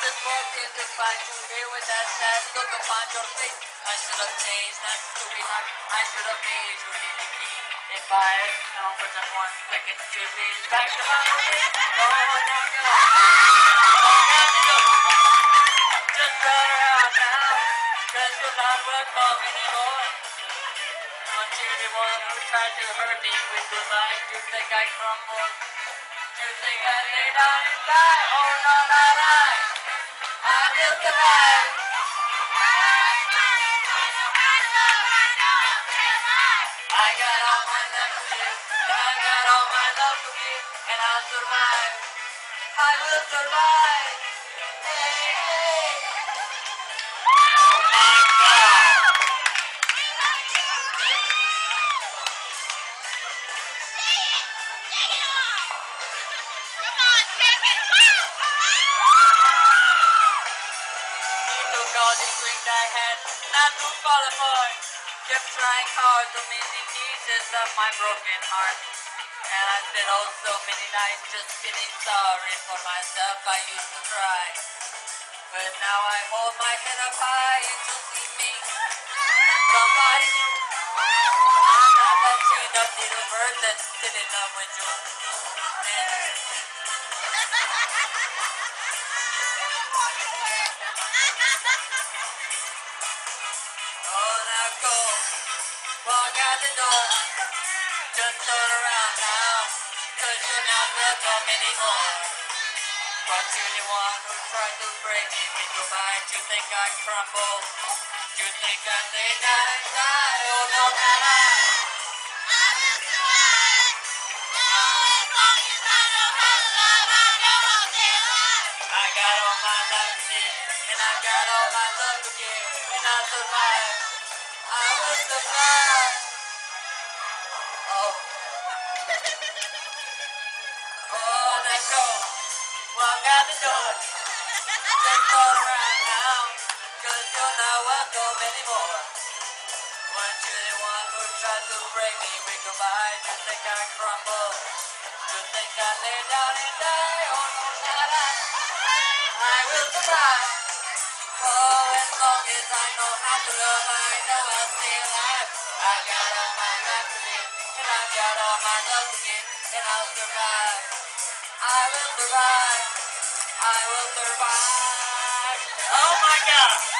this fortune to find you here with that sad look upon your face. I should have changed, not to be happy. I should have made you really be. If I had known for just 1 second, you'd be back to my face. No, now go. Just run around now, 'cause you're not worth love anymore. But you're the one who tried to hurt me with your lies. You think I crumbled? You think I lay down and die? Oh no, not I. I will survive. I got all my love to give. I got all my love to give, and I'll survive. I will survive. Hey, hey. All the strength I had, not to fall apart. Kept trying hard to mend the pieces of my broken heart. And I spent oh so many nights just feeling sorry for myself. I used to cry, but now I hold my head up high and you see me. Somebody knew I'm not that chained up little bird that's still in love with you. Walk out the door, just turn around now, 'cause you're not welcome anymore. But you're the one who tried to break me with your mind. You think I crumble? You think I lay down and die? Oh no, not I. I will survive. No, as long as I know how to love, I know I'll stay alive. I got all my love to give, and I got all my love to give, and I'll survive. I will survive. Walk out the door, just go around now, 'cause you're not welcome anymore. Weren't you the one who tried to break me with your lies? You think I crumble? You think I lay down and die? Oh no, not I. I will survive. Oh, as long as I know how to love, I know I'll stay alive. I got all my life to live, and I got all my love to give, and I'll survive. I will survive. I will survive. Oh my God.